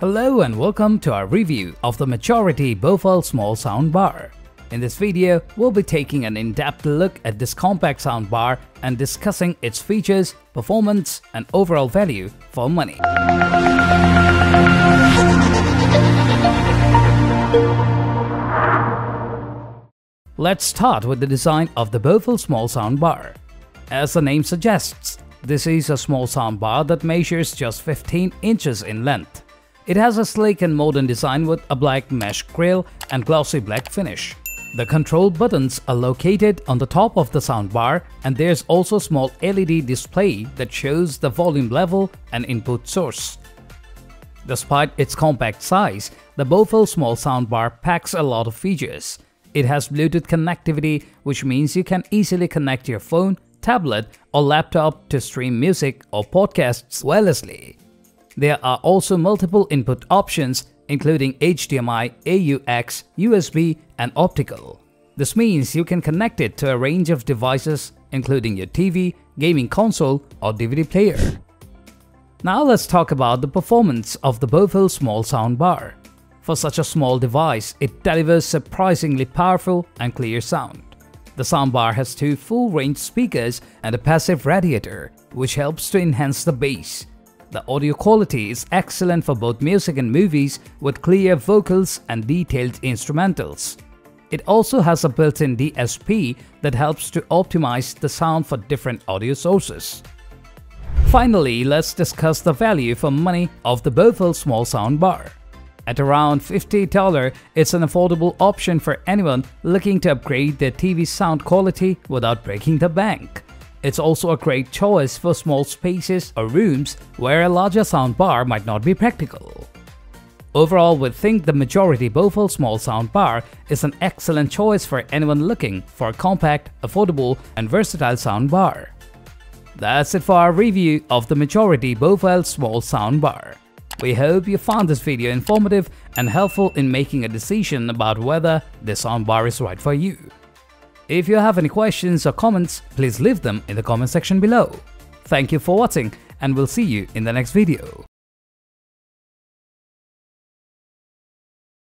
Hello and welcome to our review of the Majority Bowfell small soundbar. In this video, we'll be taking an in-depth look at this compact soundbar and discussing its features, performance and overall value for money. Let's start with the design of the Bowfell small soundbar. As the name suggests, this is a small soundbar that measures just 15 inches in length. It has a sleek and modern design with a black mesh grille and glossy black finish. The control buttons are located on the top of the soundbar, and there's also a small LED display that shows the volume level and input source. Despite its compact size, the Bowfell small soundbar packs a lot of features. It has Bluetooth connectivity, which means you can easily connect your phone, tablet or laptop to stream music or podcasts wirelessly. There are also multiple input options including HDMI, AUX, USB and optical. This means you can connect it to a range of devices including your TV, gaming console or DVD player. Now let's talk about the performance of the Bowfell small soundbar. For such a small device, it delivers surprisingly powerful and clear sound. The soundbar has two full-range speakers and a passive radiator, which helps to enhance the bass. The audio quality is excellent for both music and movies with clear vocals and detailed instrumentals. It also has a built-in DSP that helps to optimize the sound for different audio sources. Finally, let's discuss the value for money of the Bowfell small soundbar. At around $50, it's an affordable option for anyone looking to upgrade their TV sound quality without breaking the bank. It's also a great choice for small spaces or rooms where a larger soundbar might not be practical. Overall, we think the Majority Bowfell small soundbar is an excellent choice for anyone looking for a compact, affordable and versatile soundbar. That's it for our review of the Majority Bowfell small soundbar. We hope you found this video informative and helpful in making a decision about whether the soundbar is right for you. If you have any questions or comments, please leave them in the comment section below. Thank you for watching and we'll see you in the next video.